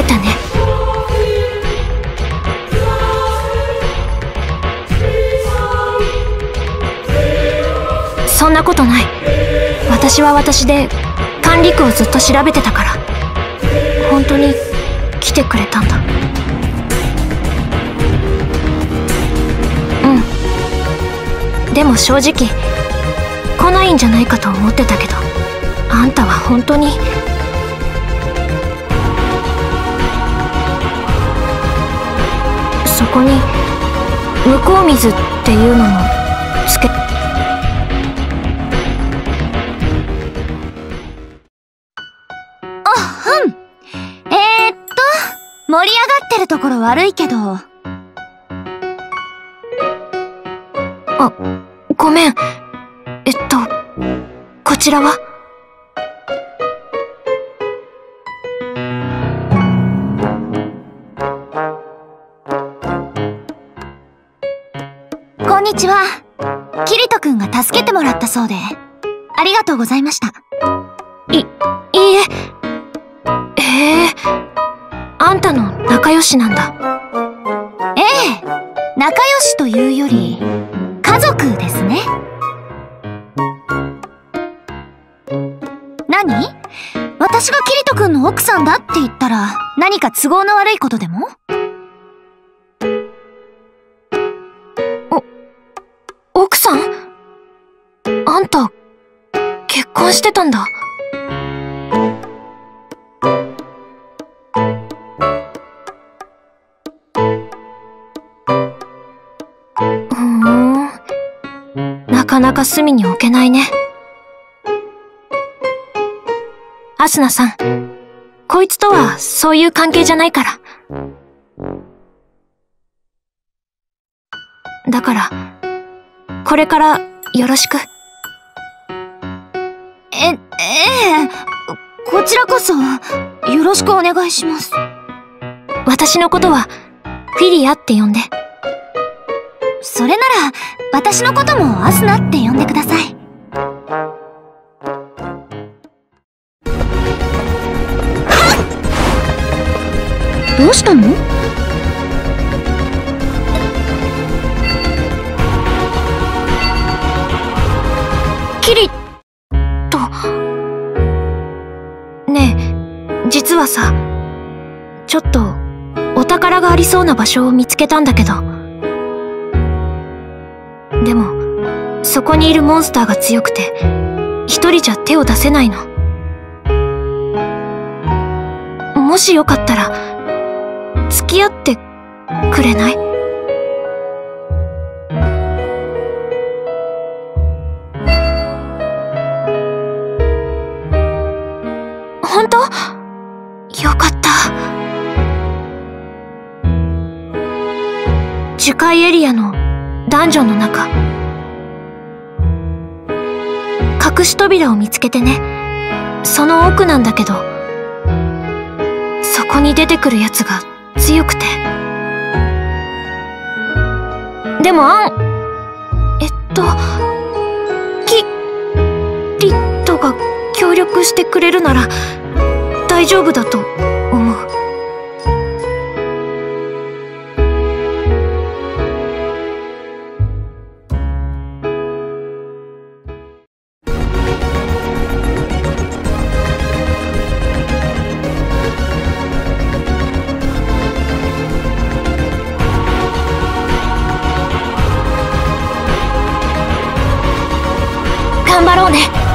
えたね。そんなことない。私は私で管理区をずっと調べてたから。本当に来てくれたんだ。うん。でも正直来ないんじゃないかと思ってたけど、あんたは本当に。そこに向こう水っていうのもつけ。盛り上がってるところ悪いけど。あ、ごめん。こちらは？こんにちは。キリト君が助けてもらったそうで、ありがとうございました。いいえ。へえ。あんたの仲良しなんだ。ええ、仲良しというより家族ですね。何？私がキリト君の奥さんだって言ったら何か都合の悪いことでも？奥さん？あんた結婚してたんだ。なかなか隅に置けないね。アスナさん、こいつとはそういう関係じゃないから。だからこれからよろしく。ええ、こちらこそよろしくお願いします。私のことはフィリアって呼んで。それなら私のこともアスナって呼んでください。どうしたの？キリト。ねえ、実はさ、ちょっとお宝がありそうな場所を見つけたんだけど。でも、そこにいるモンスターが強くて、一人じゃ手を出せないの。もしよかったら、付き合ってくれない？本当？よかった。樹海エリアのダンジョンの中、隠し扉を見つけてね。その奥なんだけど、そこに出てくるやつが強くて。でもキリトが協力してくれるなら大丈夫だと思う。頑張ろうね。